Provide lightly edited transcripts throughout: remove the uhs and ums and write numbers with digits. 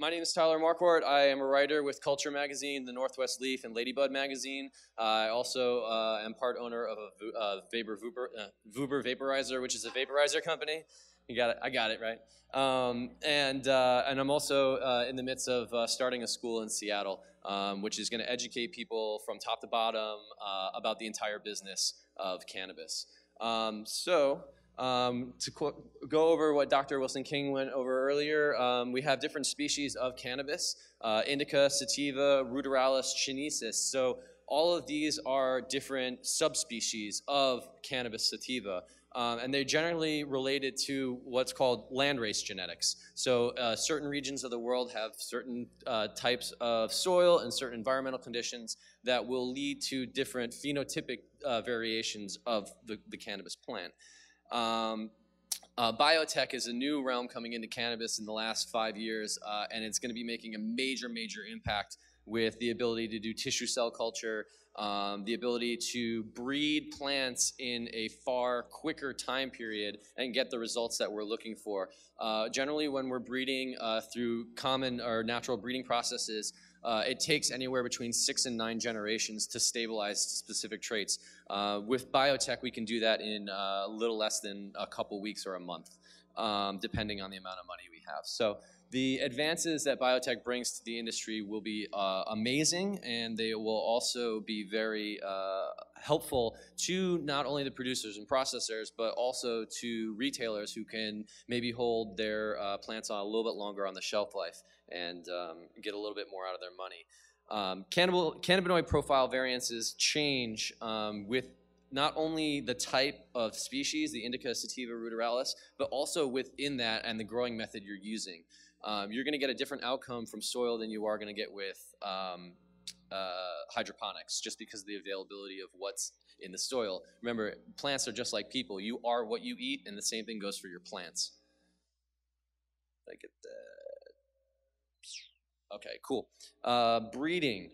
My name is Tyler Markwart. I am a writer with Culture Magazine, The Northwest Leaf, and Ladybud Magazine. I also am part owner of a Vuber vaporizer, which is a vaporizer company. You got it. I got it right. And I'm also in the midst of starting a school in Seattle, which is going to educate people from top to bottom about the entire business of cannabis. To go over what Dr. Wilson King went over earlier, we have different species of cannabis, indica, sativa, ruderalis, chinensis. So all of these are different subspecies of cannabis sativa, and they're generally related to what's called landrace genetics. So certain regions of the world have certain types of soil and certain environmental conditions that will lead to different phenotypic variations of the cannabis plant. Biotech is a new realm coming into cannabis in the last 5 years, and it's going to be making a major, major impact with the ability to do tissue cell culture, the ability to breed plants in a far quicker time period and get the results that we're looking for. Generally, when we're breeding through common or natural breeding processes, it takes anywhere between 6 and 9 generations to stabilize specific traits. With biotech, we can do that in a little less than a couple weeks or a month, depending on the amount of money we have. So the advances that biotech brings to the industry will be amazing, and they will also be very helpful to not only the producers and processors, but also to retailers who can maybe hold their plants on a little bit longer on the shelf life and get a little bit more out of their money. Cannabinoid profile variances change with not only the type of species, the indica, sativa, ruderalis, but also within that and the growing method you're using. You're going to get a different outcome from soil than you are going to get with hydroponics, just because of the availability of what's in the soil. Remember, plants are just like people. You are what you eat, and the same thing goes for your plants. Did I get that? Okay, cool. Breeding.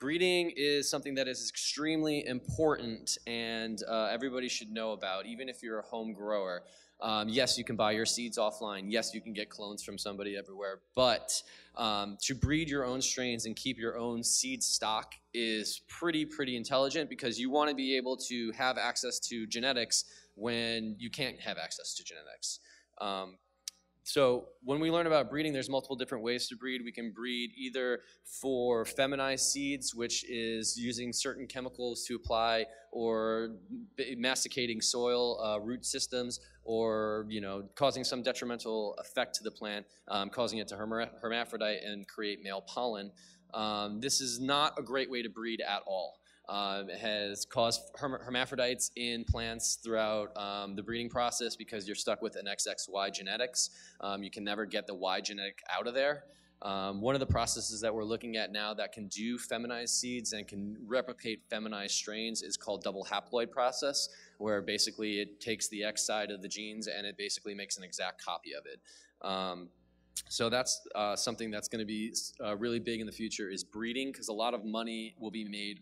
Breeding is something that is extremely important, and everybody should know about, even if you're a home grower. Yes, you can buy your seeds offline. Yes, you can get clones from somebody everywhere. But to breed your own strains and keep your own seed stock is pretty intelligent, because you want to be able to have access to genetics when you can't have access to genetics. So when we learn about breeding, there's multiple different ways to breed. We can breed either for feminized seeds, which is using certain chemicals to apply, or masticating soil root systems, or causing some detrimental effect to the plant, causing it to hermaphrodite and create male pollen. This is not a great way to breed at all. It has caused hermaphrodites in plants throughout the breeding process, because you're stuck with an XXY genetics. You can never get the Y genetic out of there. One of the processes that we're looking at now that can do feminized seeds and can replicate feminized strains is called double haploid process, where basically it takes the X side of the genes and it basically makes an exact copy of it. So that's something that's going to be really big in the future, is breeding, because a lot of money will be made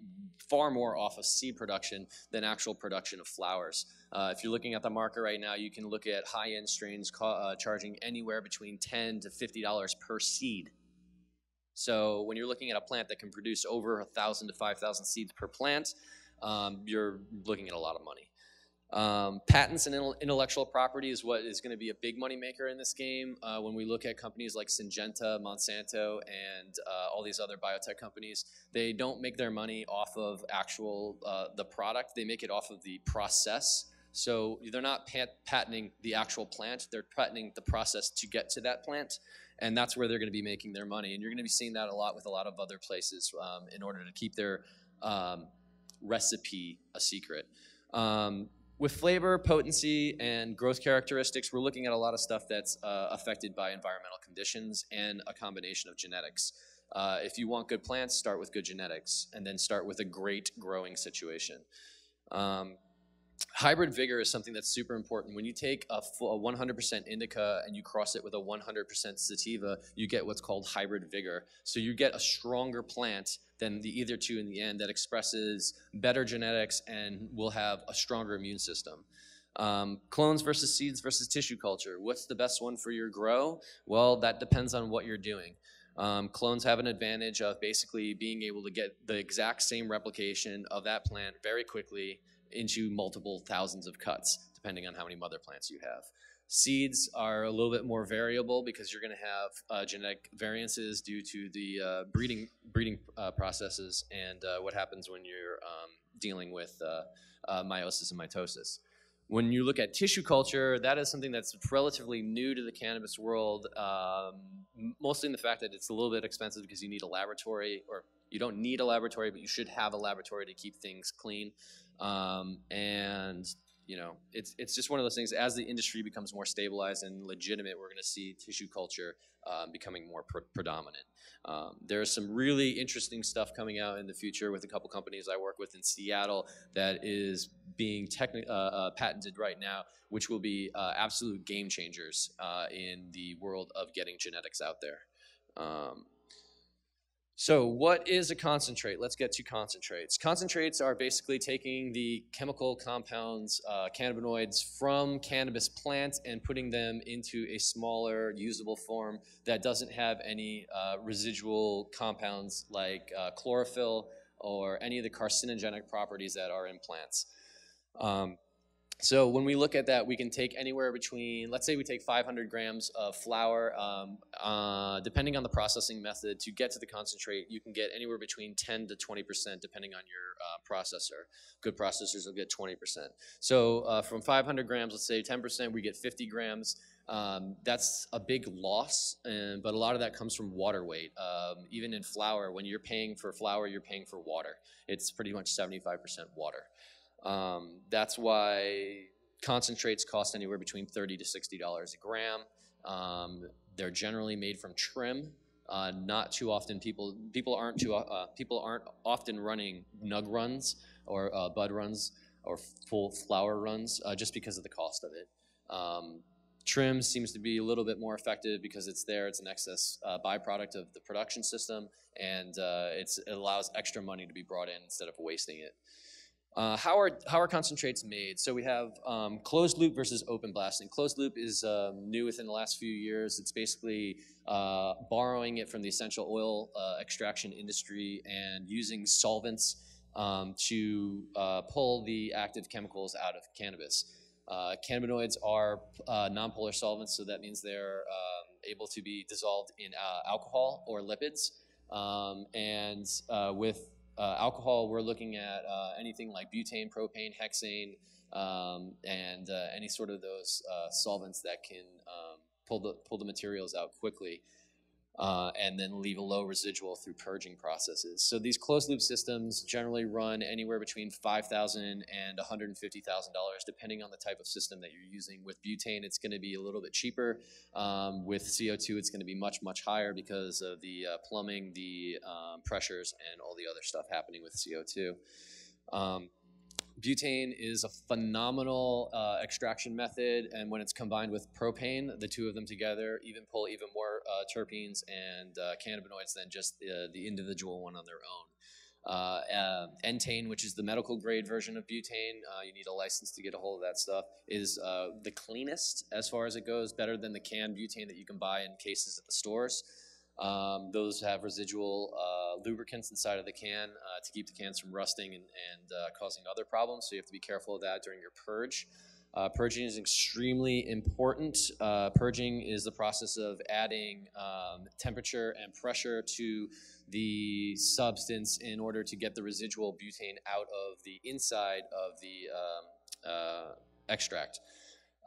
far more off of seed production than actual production of flowers. If you're looking at the market right now, you can look at high-end strains charging anywhere between $10 to $50 per seed. So when you're looking at a plant that can produce over 1,000 to 5,000 seeds per plant, you're looking at a lot of money. Patents and intellectual property is what is going to be a big money maker in this game. When we look at companies like Syngenta, Monsanto, and all these other biotech companies, they don't make their money off of actual the product. They make it off of the process. So they're not patenting the actual plant. They're patenting the process to get to that plant, and that's where they're going to be making their money. And you're going to be seeing that a lot with a lot of other places in order to keep their recipe a secret. With flavor, potency, and growth characteristics, we're looking at a lot of stuff that's affected by environmental conditions and a combination of genetics. If you want good plants, start with good genetics, and then start with a great growing situation. Hybrid vigor is something that's super important. When you take a 100% indica and you cross it with a 100% sativa, you get what's called hybrid vigor. So you get a stronger plant than the either two in the end that expresses better genetics and will have a stronger immune system. Clones versus seeds versus tissue culture. What's the best one for your grow? Well, that depends on what you're doing. Clones have an advantage of basically being able to get the exact same replication of that plant very quickly into multiple thousands of cuts, depending on how many mother plants you have. Seeds are a little bit more variable because you're going to have genetic variances due to the breeding processes and what happens when you're dealing with meiosis and mitosis. When you look at tissue culture, that is something that's relatively new to the cannabis world, mostly in the fact that it's a little bit expensive because you need a laboratory, or you don't need a laboratory, but you should have a laboratory to keep things clean. And you know, it's just one of those things. As the industry becomes more stabilized and legitimate, we're going to see tissue culture becoming more predominant. There's some really interesting stuff coming out in the future with a couple companies I work with in Seattle that is being patented right now, which will be absolute game changers in the world of getting genetics out there. So what is a concentrate? Let's get to concentrates. Concentrates are basically taking the chemical compounds, cannabinoids from cannabis plants and putting them into a smaller usable form that doesn't have any residual compounds like chlorophyll or any of the carcinogenic properties that are in plants. So when we look at that, we can take anywhere between, let's say we take 500 grams of flour, depending on the processing method, to get to the concentrate, you can get anywhere between 10 to 20% depending on your processor. Good processors will get 20%. So from 500 grams, let's say 10%, we get 50 grams. That's a big loss, but a lot of that comes from water weight. Even in flour, when you're paying for flour, you're paying for water. It's pretty much 75% water. That's why concentrates cost anywhere between $30 to $60 a gram. They're generally made from trim. Not too often people aren't often running nug runs or bud runs or full flower runs just because of the cost of it. Trim seems to be a little bit more effective because it's there. It's an excess byproduct of the production system, and it allows extra money to be brought in instead of wasting it. How are concentrates made? So we have closed loop versus open blasting. Closed loop is new within the last few years. It's basically borrowing it from the essential oil extraction industry and using solvents to pull the active chemicals out of cannabis. Cannabinoids are nonpolar solvents, so that means they're able to be dissolved in alcohol or lipids, and with alcohol, we're looking at anything like butane, propane, hexane, and any sort of those solvents that can pull the materials out quickly and then leave a low residual through purging processes. So these closed-loop systems generally run anywhere between $5,000 and $150,000, depending on the type of system that you're using. With butane, it's going to be a little bit cheaper. With CO2, it's going to be much, much higher because of the plumbing, the pressures, and all the other stuff happening with CO2. Butane is a phenomenal extraction method, and when it's combined with propane, the two of them together pull even more terpenes and cannabinoids than just the individual one on their own. N-tane, which is the medical grade version of butane, you need a license to get a hold of that stuff, is the cleanest as far as it goes, better than the canned butane that you can buy in cases at the stores. Those have residual lubricants inside of the can to keep the cans from rusting and causing other problems, so you have to be careful of that during your purge. Purging is extremely important. Purging is the process of adding temperature and pressure to the substance in order to get the residual butane out of the inside of the extract.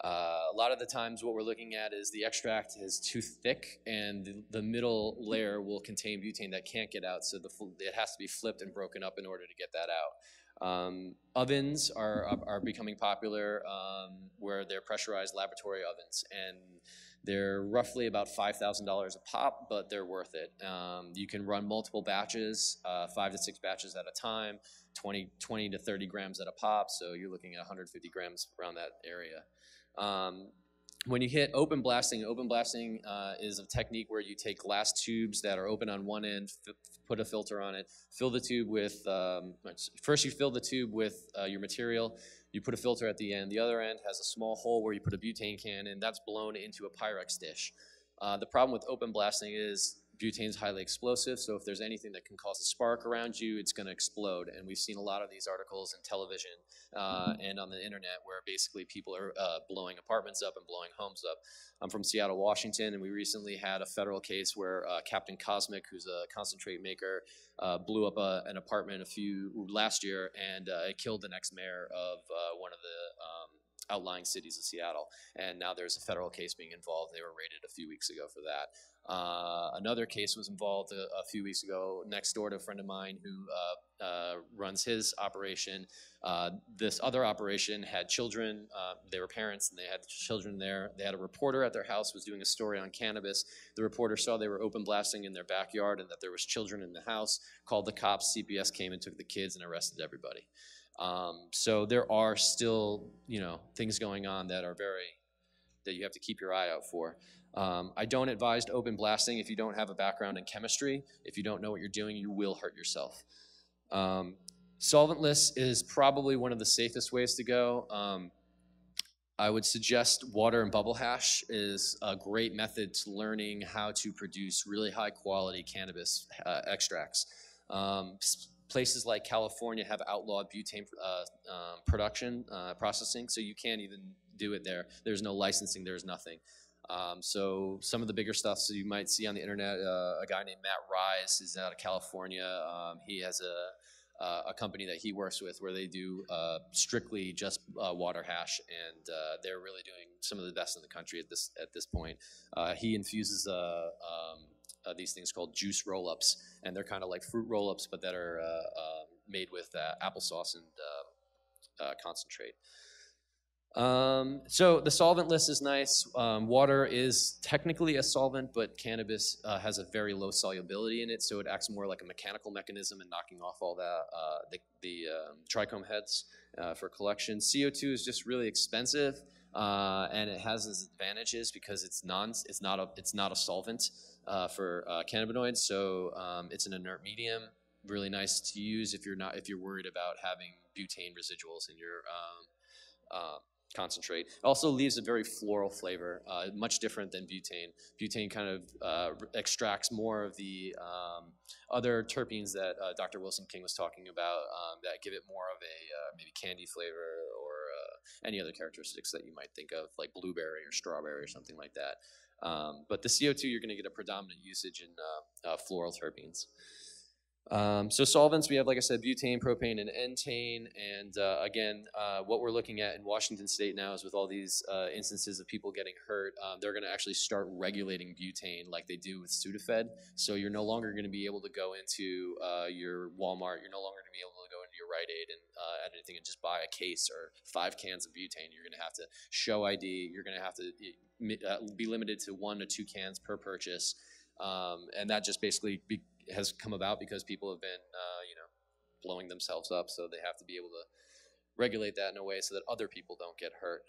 A lot of the times what we're looking at is the extract is too thick and the middle layer will contain butane that can't get out, so it has to be flipped and broken up in order to get that out. Ovens are becoming popular where they're pressurized laboratory ovens, and they're roughly about $5,000 a pop, but they're worth it. You can run multiple batches, 5 to 6 batches at a time, 20 to 30 grams at a pop, so you're looking at 150 grams around that area. when you hit open blasting is a technique where you take glass tubes that are open on one end, put a filter on it, fill the tube with, first you fill the tube with your material, you put a filter at the end. The other end has a small hole where you put a butane can, and that's blown into a Pyrex dish. The problem with open blasting is butane is highly explosive, so if there's anything that can cause a spark around you, it's going to explode. And we've seen a lot of these articles in television and on the internet where basically people are blowing apartments up and blowing homes up. I'm from Seattle, Washington, and we recently had a federal case where Captain Cosmic, who's a concentrate maker, blew up an apartment last year, and it killed the next mayor of one of the outlying cities of Seattle. And now there's a federal case being involved. They were raided a few weeks ago for that. Another case was involved a few weeks ago next door to a friend of mine who runs his operation. This other operation had children. They were parents and they had children there. They had a reporter at their house who was doing a story on cannabis. The reporter saw they were open blasting in their backyard and that there was children in the house, called the cops. CPS came and took the kids and arrested everybody. So there are still, things going on that are that you have to keep your eye out for. I don't advise open blasting if you don't have a background in chemistry. If you don't know what you're doing, you will hurt yourself. Solventless is probably one of the safest ways to go. I would suggest water and bubble hash is a great method to learning how to produce really high quality cannabis extracts. Places like California have outlawed butane production, processing, so you can't even do it there. There's no licensing, there's nothing. So some of the bigger stuff, so you might see on the internet, a guy named Matt Rice is out of California. He has a company that he works with where they do strictly just water hash, and they're really doing some of the best in the country at this point. He infuses these things called juice roll-ups, and they're kind of like fruit roll-ups, but that are made with applesauce and concentrate. So the solvent list is nice. Water is technically a solvent, but cannabis has a very low solubility in it, so it acts more like a mechanical mechanism in knocking off all the trichome heads for collection. CO2 is just really expensive, and it has its advantages because it's not a solvent for cannabinoids, so it's an inert medium. Really nice to use if you're worried about having butane residuals in your concentrate. It also leaves a very floral flavor, much different than butane. Butane kind of extracts more of the other terpenes that Dr. Wilson King was talking about that give it more of a maybe candy flavor or any other characteristics that you might think of, like blueberry or strawberry or something like that. But the CO2, you're going to get a predominant usage in floral terpenes. So solvents, we have, like I said, butane, propane, and entane. And again, what we're looking at in Washington state now is with all these instances of people getting hurt, they're going to actually start regulating butane like they do with Sudafed. So you're no longer going to be able to go into your Walmart. You're no longer going to be able to go into your Rite Aid and anything and just buy a case or 5 cans of butane. You're going to have to show ID. You're going to have to be limited to 1 to 2 cans per purchase. And that just basically has come about because people have been, blowing themselves up, so they have to be able to regulate that in a way so that other people don't get hurt.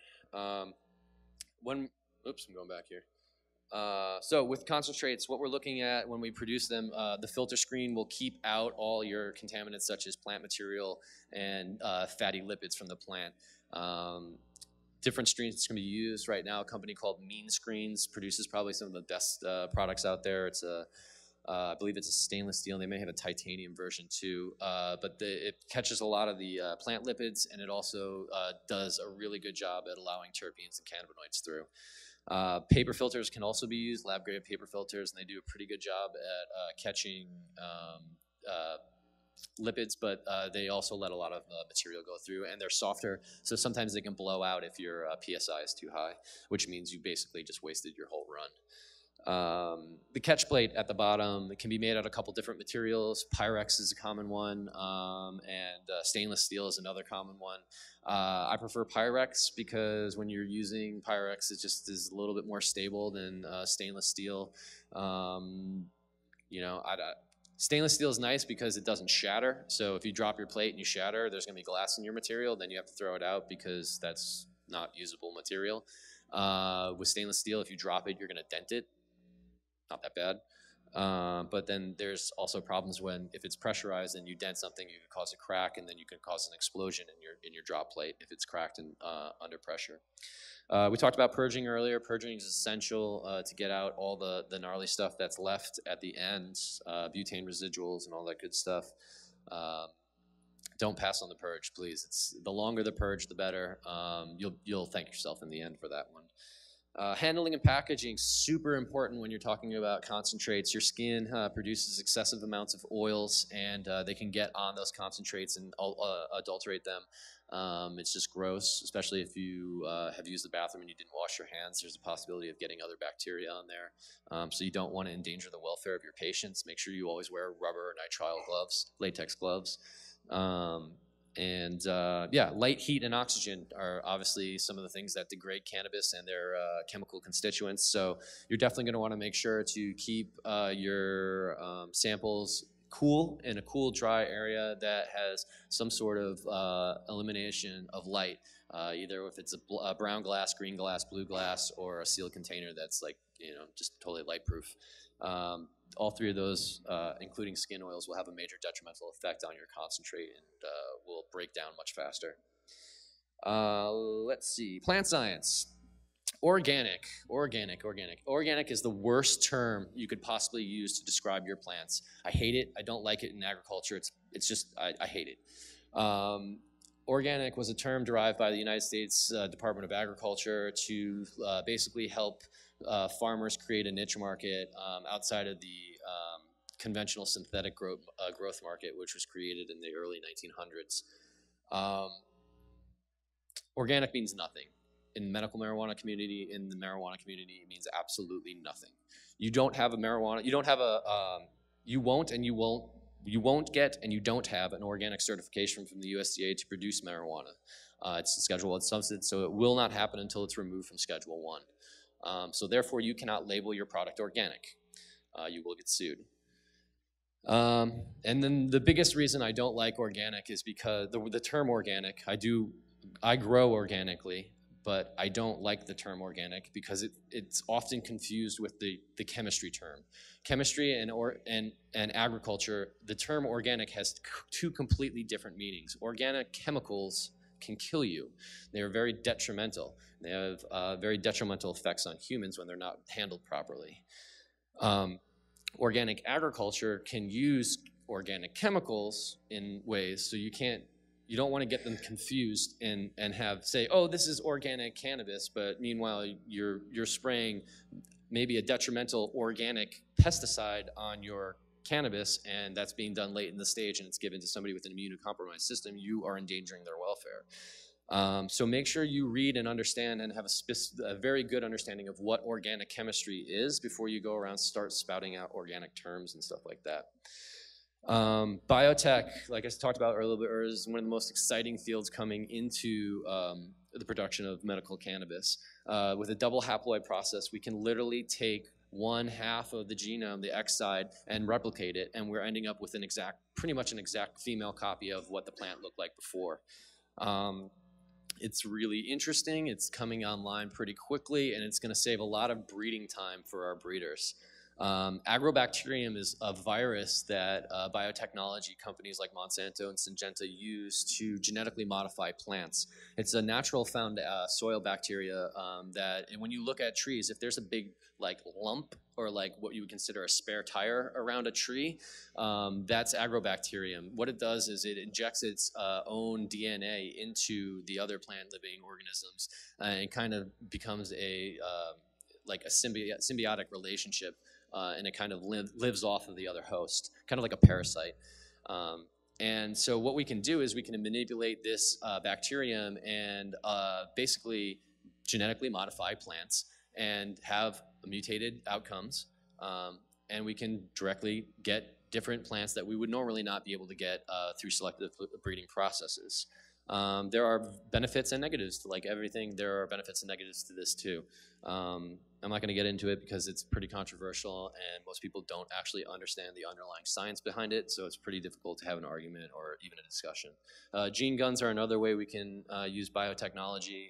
Oops, I'm going back here. So with concentrates, what we're looking at when we produce them, the filter screen will keep out all your contaminants such as plant material and fatty lipids from the plant. Different screens can be used right now. A company called Mean Screens produces probably some of the best products out there. It's a I believe it's a stainless steel, and they may have a titanium version too, but it catches a lot of the plant lipids, and it also does a really good job at allowing terpenes and cannabinoids through. Paper filters can also be used, lab-grade paper filters, and they do a pretty good job at catching lipids, but they also let a lot of material go through, and they're softer, so sometimes they can blow out if your PSI is too high, which means you basically just wasted your whole run. The catch plate at the bottom, it can be made out of a couple different materials. Pyrex is a common one, and stainless steel is another common one. I prefer Pyrex because when you're using Pyrex, it just is a little bit more stable than stainless steel. Stainless steel is nice because it doesn't shatter. So if you drop your plate and you shatter, there's going to be glass in your material. Then you have to throw it out because that's not usable material. With stainless steel, if you drop it, you're going to dent it. Not that bad. But then there's also problems when, if it's pressurized and you dent something, you could cause a crack, and then you can cause an explosion in your drop plate if it's cracked and under pressure. We talked about purging earlier. Purging is essential to get out all the gnarly stuff that's left at the end, butane residuals and all that good stuff. Don't pass on the purge, please. It's the longer the purge, the better. You'll thank yourself in the end for that one. Handling and packaging, super important when you're talking about concentrates. Your skin produces excessive amounts of oils, and they can get on those concentrates and adulterate them. It's just gross, especially if you have used the bathroom and you didn't wash your hands. There's a possibility of getting other bacteria on there. So you don't want to endanger the welfare of your patients. Make sure you always wear rubber or nitrile gloves, latex gloves. Yeah, light, heat, and oxygen are obviously some of the things that degrade cannabis and their chemical constituents. So you're definitely going to want to make sure to keep your samples cool, in a cool, dry area that has some sort of elimination of light, either if it's a brown glass, green glass, blue glass, or a sealed container that's like, you know, just totally lightproof. All three of those, including skin oils, will have a major detrimental effect on your concentrate and will break down much faster. Let's see. Plant science. Organic. Organic is the worst term you could possibly use to describe your plants. I hate it. I don't like it in agriculture. It's just, I hate it. Organic was a term derived by the United States Department of Agriculture to basically help farmers create a niche market outside of the conventional synthetic growth market, which was created in the early 1900s. Organic means nothing. In medical marijuana community, in the marijuana community, it means absolutely nothing. You don't have a marijuana, you don't have a, you won't get and you don't have an organic certification from the USDA to produce marijuana. It's a Schedule 1 substance, so it will not happen until it's removed from Schedule 1. So therefore, you cannot label your product organic. You will get sued. And then the biggest reason I don't like organic is because the term organic, I grow organically, but I don't like the term organic because it's often confused with the chemistry term. Chemistry and agriculture, the term organic has two completely different meanings. Organic chemicals can kill you. They are very detrimental. They have very detrimental effects on humans when they're not handled properly. Organic agriculture can use organic chemicals in ways, so you don't want to get them confused and say, oh, this is organic cannabis, but meanwhile you're spraying maybe a detrimental organic pesticide on your cannabis, and that's being done late in the stage, and it's given to somebody with an immunocompromised system. You are endangering their welfare. So make sure you read and understand and have a very good understanding of what organic chemistry is before you go around and start spouting out organic terms and stuff like that. Biotech, like I talked about earlier, is one of the most exciting fields coming into the production of medical cannabis. With a double haploid process, we can literally take one half of the genome, the X side, and replicate it, and we're ending up with an exact, pretty much an exact female copy of what the plant looked like before. It's really interesting. It's coming online pretty quickly, and it's going to save a lot of breeding time for our breeders. Agrobacterium is a virus that biotechnology companies like Monsanto and Syngenta use to genetically modify plants. It's a natural found soil bacteria that, and when you look at trees, if there's a big like lump or like what you would consider a spare tire around a tree, that's agrobacterium. What it does is it injects its own DNA into the other plant living organisms, and kind of becomes a like a symbiotic relationship. And it kind of lives off of the other host, kind of like a parasite. And so what we can do is we can manipulate this bacterium and basically genetically modify plants and have mutated outcomes. And we can directly get different plants that we would normally not be able to get through selective breeding processes. There are benefits and negatives to like everything. There are benefits and negatives to this too. I'm not going to get into it because it's pretty controversial and most people don't actually understand the underlying science behind it, so it's pretty difficult to have an argument or even a discussion. Gene guns are another way we can use biotechnology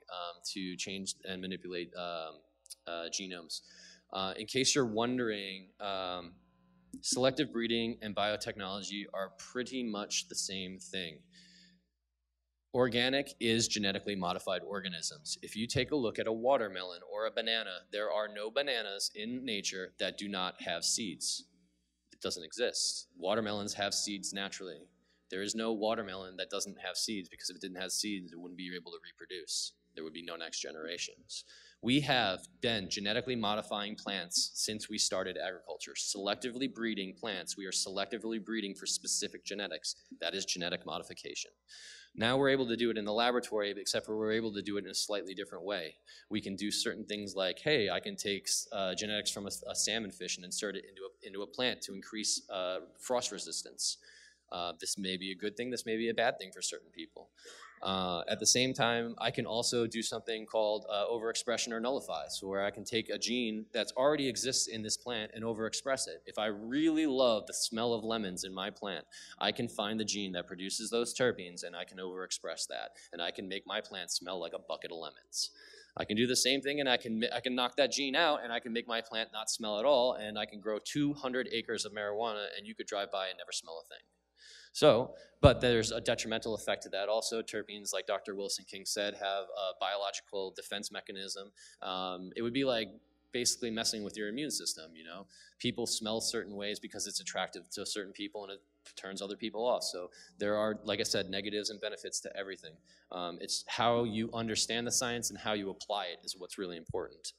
to change and manipulate genomes. In case you're wondering, selective breeding and biotechnology are pretty much the same thing. Organic is genetically modified organisms. If you take a look at a watermelon or a banana, there are no bananas in nature that do not have seeds. It doesn't exist. Watermelons have seeds naturally. There is no watermelon that doesn't have seeds, because if it didn't have seeds, it wouldn't be able to reproduce. There would be no next generations. We have been genetically modifying plants since we started agriculture, selectively breeding plants. We are selectively breeding for specific genetics. That is genetic modification. Now we're able to do it in the laboratory, except for we're able to do it in a slightly different way. We can do certain things like, hey, I can take genetics from a salmon fish and insert it into a plant to increase frost resistance. This may be a good thing, this may be a bad thing for certain people. At the same time, I can also do something called overexpression or nullify, so where I can take a gene that already exists in this plant and overexpress it. If I really love the smell of lemons in my plant, I can find the gene that produces those terpenes and I can overexpress that, and I can make my plant smell like a bucket of lemons. I can do the same thing, and I can knock that gene out, and I can make my plant not smell at all, and I can grow 200 acres of marijuana, and you could drive by and never smell a thing. So, but there's a detrimental effect to that also. Terpenes, like Dr. Wilson King said, have a biological defense mechanism. It would be like basically messing with your immune system, you know? People smell certain ways because it's attractive to certain people and it turns other people off. So there are, like I said, negatives and benefits to everything. It's how you understand the science and how you apply it is what's really important.